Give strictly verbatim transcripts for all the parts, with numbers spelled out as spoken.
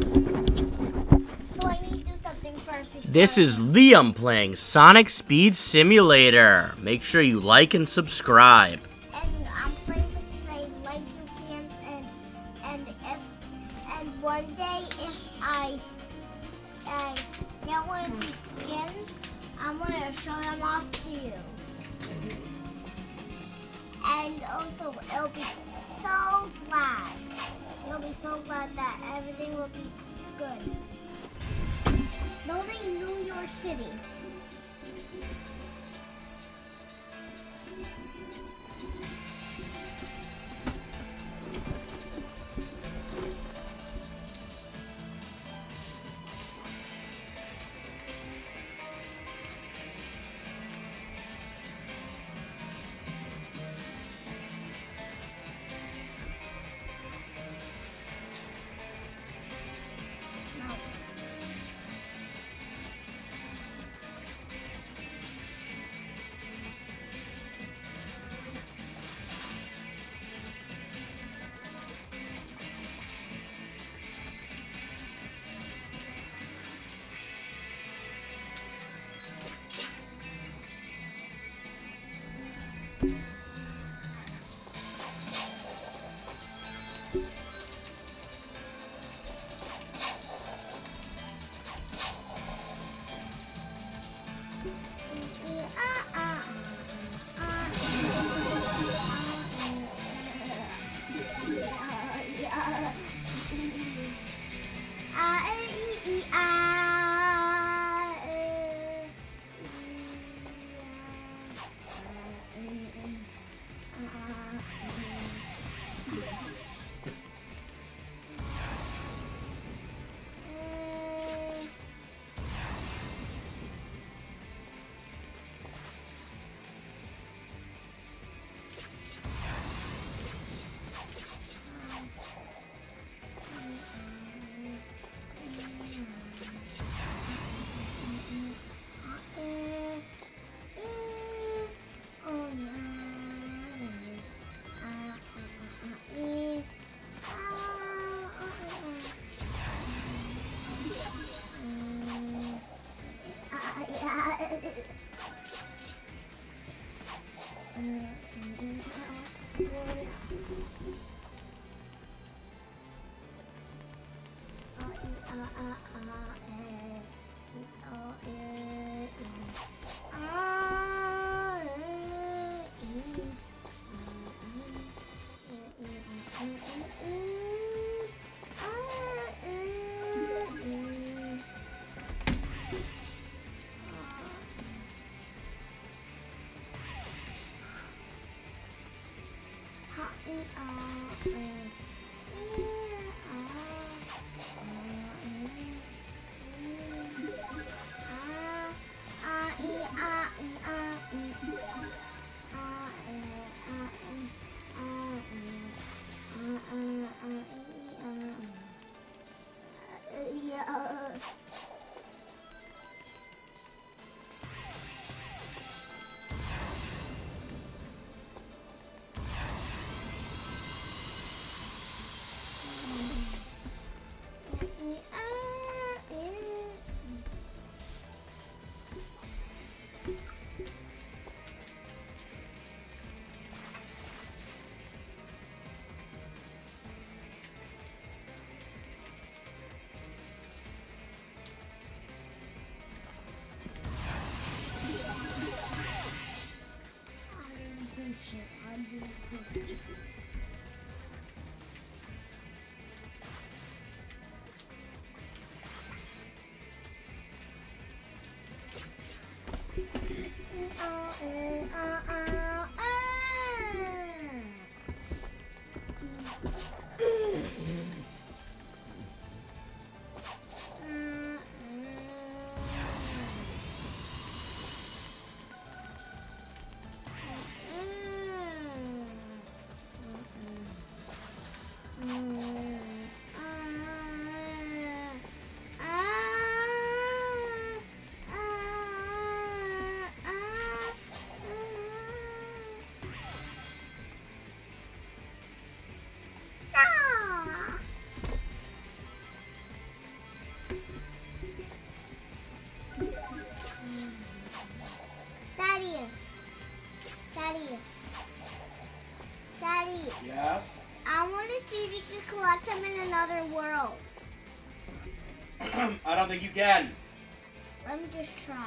So I need to do something first. This is Liam playing Sonic Speed Simulator. Make sure you like and subscribe. And I'm playing with my liking pants, and and if and one day if I I get one of these skins, I'm gonna show them off to you. And also, it'll be so glad. You'll be so glad that everything will be good. Building New York City. we could collect him in another world. I don't think you can. Let me just try.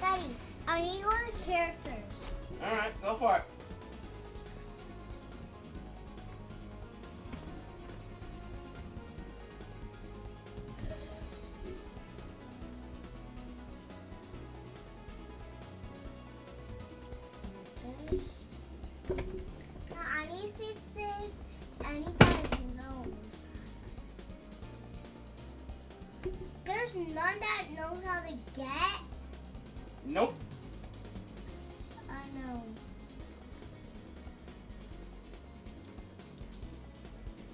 Daddy, I need all the characters. Alright, go for it. Now, I need to see if there's any kind of knows. There's none that knows how to get. Nope. I know.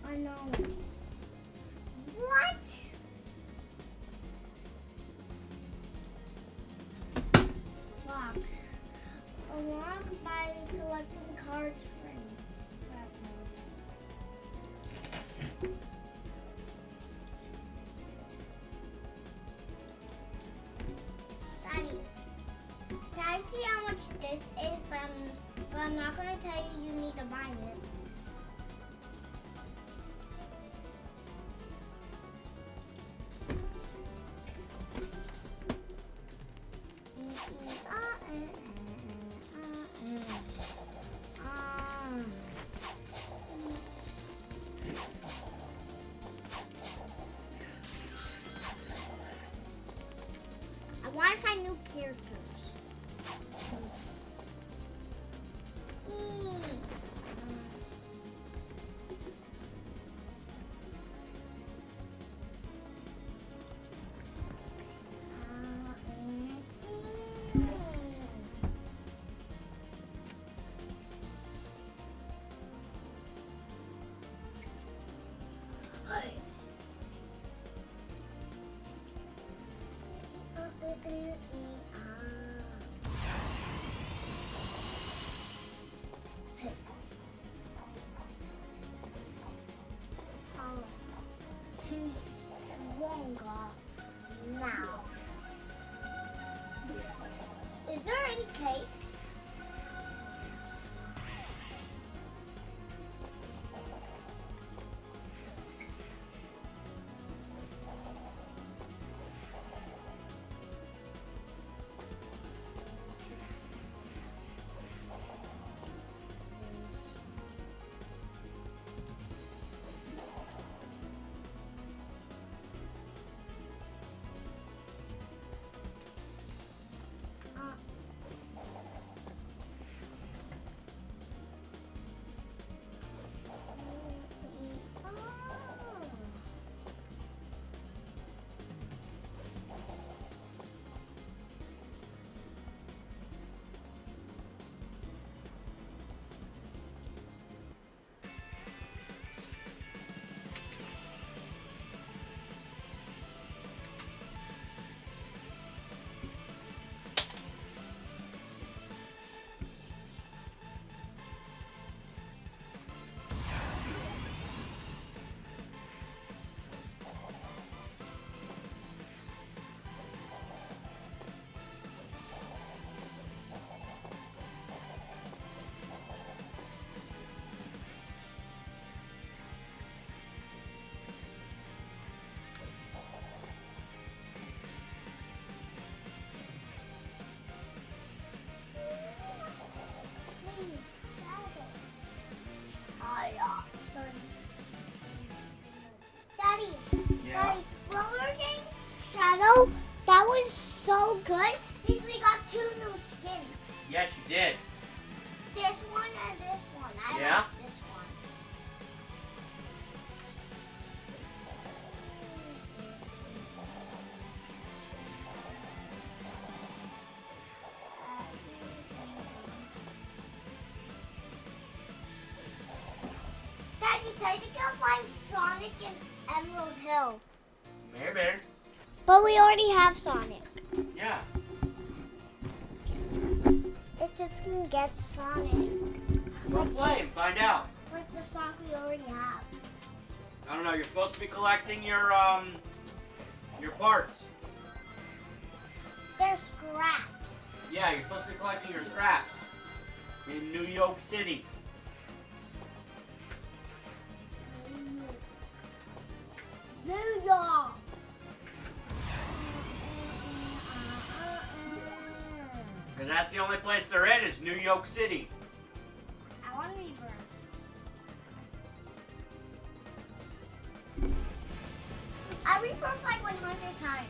I know. What? Lock. A lock by collecting cards for me. See how much this is, but I'm, but I'm not going to tell you you need to buy it. I want to find new characters. Thank you. so good because we got two new skins. Yes, you did. This one and this one. I yeah. like this one. Daddy said you can find Sonic in Emerald Hill. Maybe. But we already have Sonic. Yeah. It says we can get Sonic. We'll play and find out. Like the Sonic we already have. I don't know. You're supposed to be collecting your um your parts. They're scraps. Yeah, you're supposed to be collecting your scraps in New York City. New York. Because that's the only place they're in is New York City. I want to be burned. I rebirthed like one hundred times.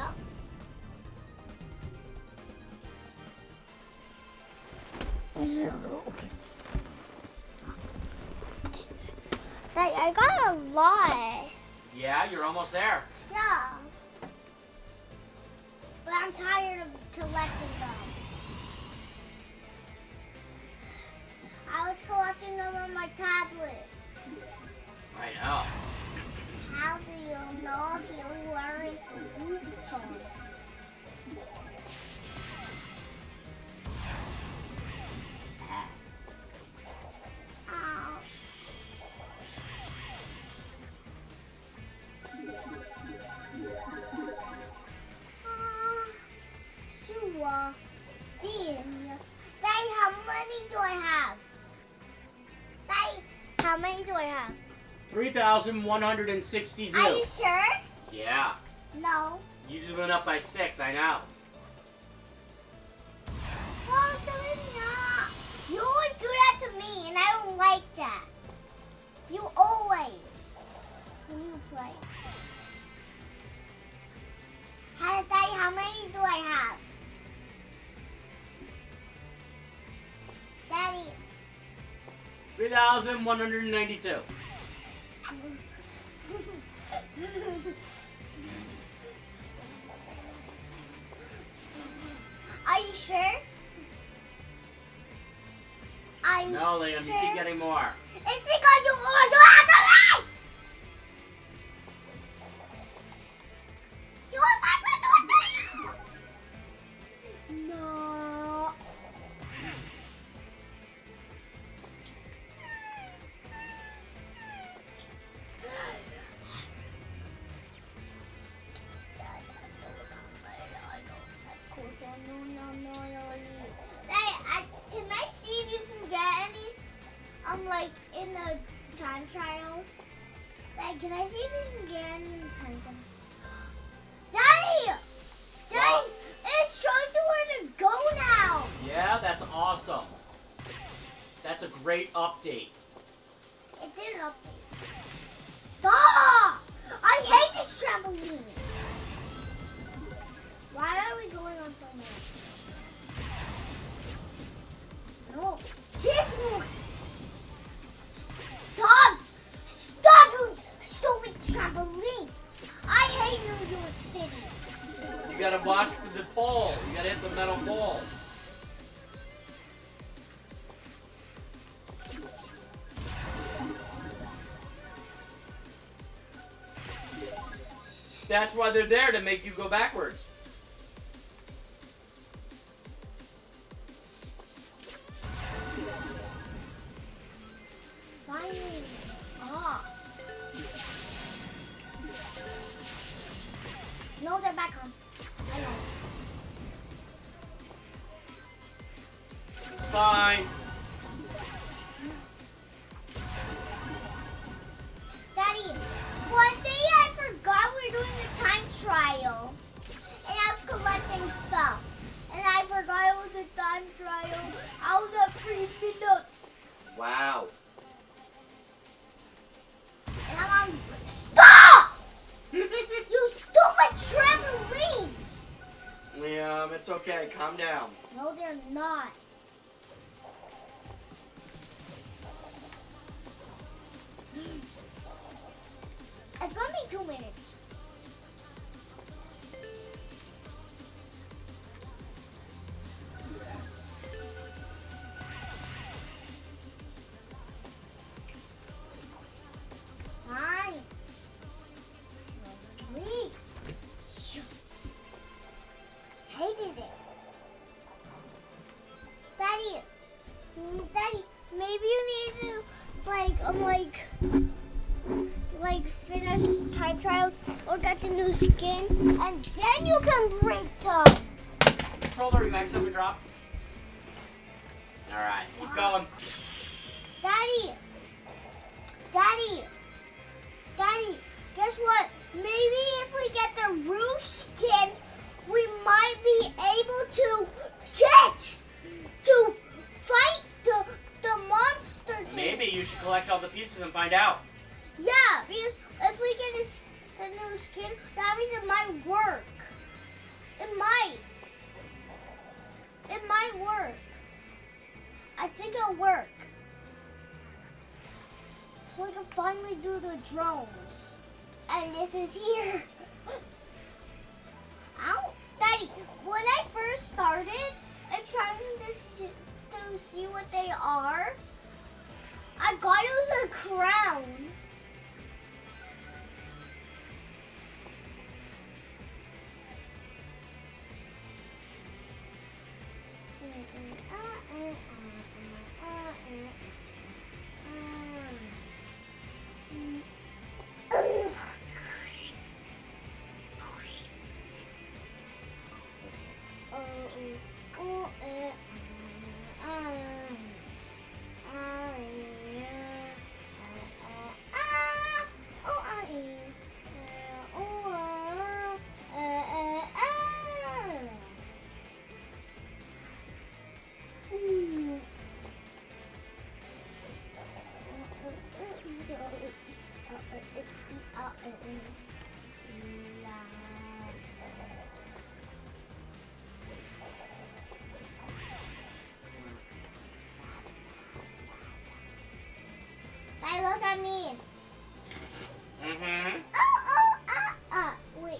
Yep. Okay. I got a lot. Yeah, you're almost there. Yeah. But I'm tired of collecting them. I was collecting them on my tablet. I know. How do you know if you weren't the Ultron? Ow. Uh, sure. Then, Daddy, how many do I have? How many do I have? three thousand one hundred sixty. Are you sure? Yeah. No. You just went up by six, I know. Oh, so it's not. You always do that to me, and I don't like that. You always. When you play. How, Daddy, how many do I have? Daddy. three thousand one hundred ninety-two. Are you sure? I'm no, Liam, sure? You keep getting more. It's because you are doing it to me! You are not doing it to you! No. Like in the time trials. Like, can I see if we can get any time trials? Daddy! Daddy! What? It shows you where to go now! Yeah, that's awesome. That's a great update. It did an update. Stop! I hate this trampoline! Why are we going on so much? No. This one! Stop! Stop, you stupid trampoline! I hate New York City. You gotta watch for the ball. You gotta hit the metal ball. That's why they're there, to make you go backwards. No, they're back on. I know. trial. And I was collecting stuff. And I forgot it was a time trial. I was up three minutes. Wow. And I'm on... Stop! You stupid trampolines! Liam, it's okay. Calm down. No, they're not. It's gonna be two minutes. Skin, and then you can break them. Controller, you maxed up a drop. Alright, keep going. Daddy, Daddy, Daddy, guess what? Maybe if we get the roof skin, we might be able to get to fight the, the monster thing. Maybe you should collect all the pieces and find out. Yeah, because if we get a skin, the new skin, that means it might work. It might. It might work. I think it'll work. So we can finally do the drones. And this is here. Ow. Daddy, when I first started and trying to, to see what they are, I got it was a crown. I look at me. Mm-hmm. Oh, oh, ah, ah. Wait.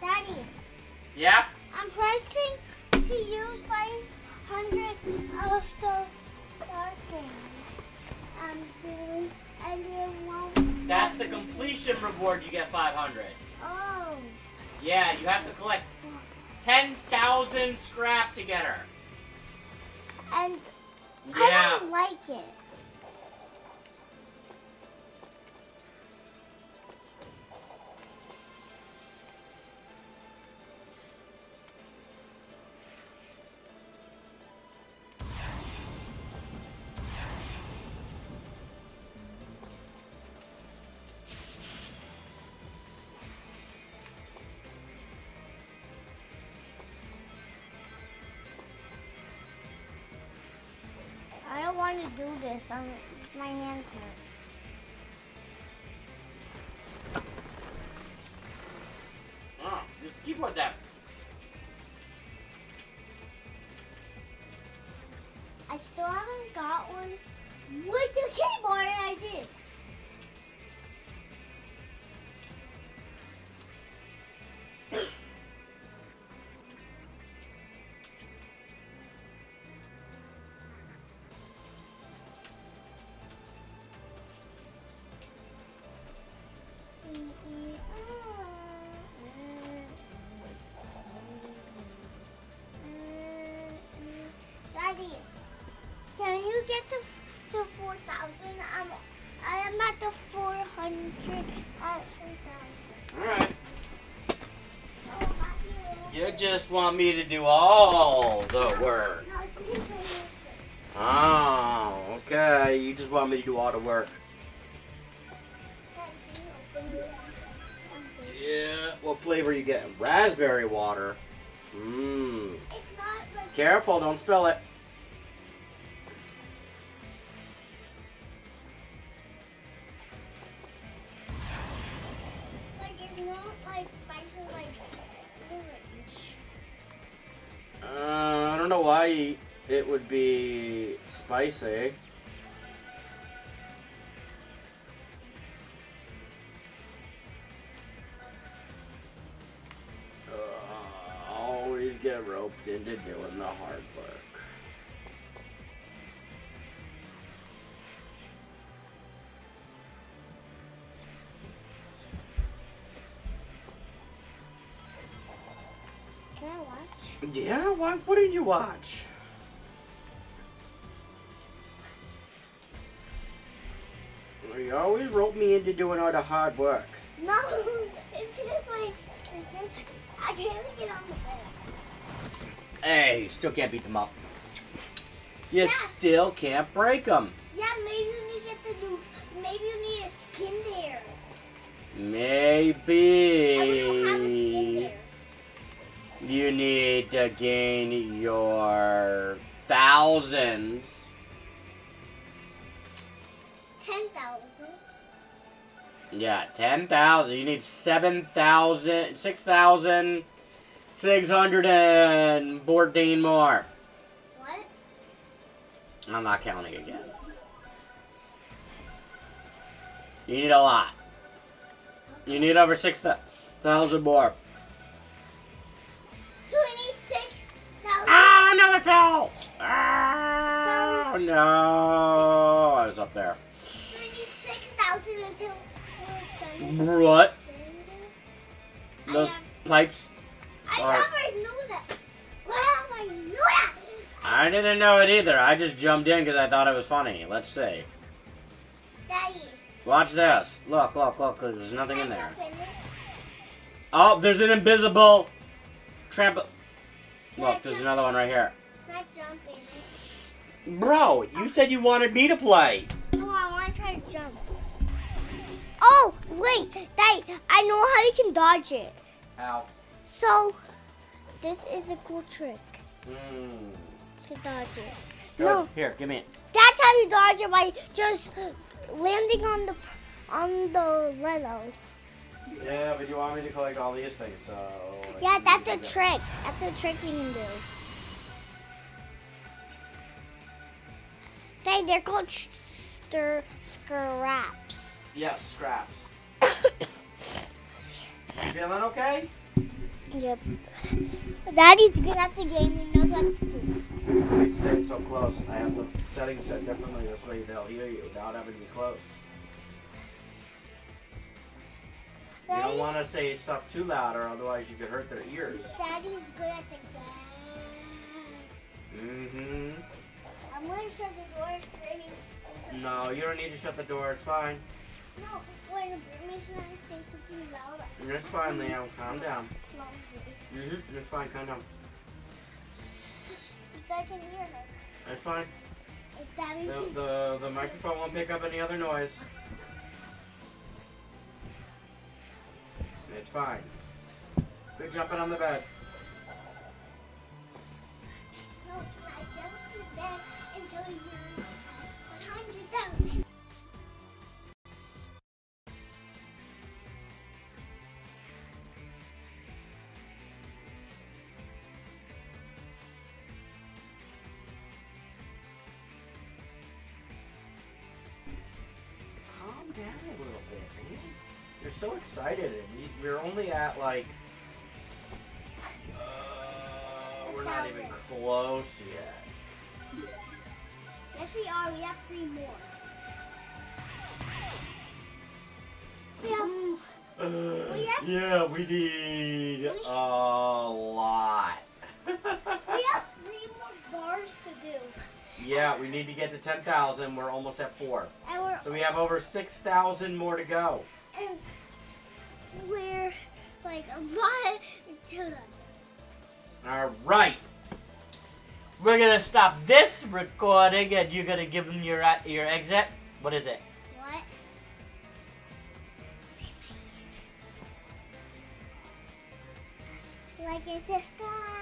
Daddy. Yeah? I'm pressing to use five hundred of those star things. I'm doing, and you won't. That's the completion reward. You get five hundred. Oh. Yeah, you have to collect ten thousand scrap to get her. And yeah. I don't like it. I want to do this. I'm, my hands hurt. Oh, just keyboard that. I still haven't got one with the keyboard. I did. to four thousand. I'm I am at the four hundred at three thousand. All right. You just want me to do all the work. Oh, okay. You just want me to do all the work. Yeah. What flavor are you getting? Raspberry water. Mmm. Careful, don't spill it. Like it's not like spicy, like orange. Uh, I don't know why it would be spicy. Get roped into doing the hard work. Can I watch? Yeah, what, what did you watch? You always rope me into doing all the hard work. No, it's just like, it's, I can't get on the bed. Hey, you still can't beat them up. You yeah. still can't break them. Yeah, maybe you need to do. Maybe you need a skin there. Maybe. I don't have a skin there. You need to gain your thousands. Ten thousand. Yeah, ten thousand. You need seven thousand, six thousand. six hundred fourteen more. What? I'm not counting again. You need a lot. You need over six thousand more. So we need six thousand. Ah, no, it fell. Ah, so, no. I was up there. So we need six thousand until... What? Those pipes... I never knew that. Well, I knew that. I didn't know it either. I just jumped in because I thought it was funny. Let's see. Daddy. Watch this. Look, look, look. There's nothing in there. Oh, there's an invisible trampoline. Look, there's another one right here. Not jumping. Bro, you said you wanted me to play. No, I want to try to jump. Oh, wait. Daddy, I know how you can dodge it. Ow. So, this is a cool trick mm. to dodge it. Go, no, here, give me it. That's how you dodge it, by just landing on the on the Lego. Yeah, but you want me to collect all these things, so. I yeah, that's a trick. That's a trick you can do. They they're called stir scraps. Yes, scraps. You feeling okay? Yep. Daddy's good at the game. He knows what to do. You're staying so close. I have the settings set differently. This way they'll hear you without having to be close. Daddy's, you don't want to say stuff too loud, or otherwise you could hurt their ears. Daddy's good at the game. Mm-hmm. I'm going to shut the door. It's no, you don't need to shut the door. It's fine. No, when the permission I stay super loud. It's fine, Leo. Calm down. Mm-hmm. It's fine. Calm down. So I can hear her. It's fine. Is Daddy the, the, the microphone won't pick up any other noise. It's fine. Good jumping on the bed. No, can I jump on the bed until you're one hundred thousand? Down a little bit, man. You're so excited, and you're only at like uh, we're not even close yet. Yes, we are. We have three more. We have. Uh, we have yeah, we need we, a lot. We have three more bars to do. Yeah, we need to get to ten thousand. We're almost at four. And we're so we have over six thousand more to go. And we're like a lot until then. All right. We're going to stop this recording and you're going to give them your, your exit. What is it? What? Like it's this time.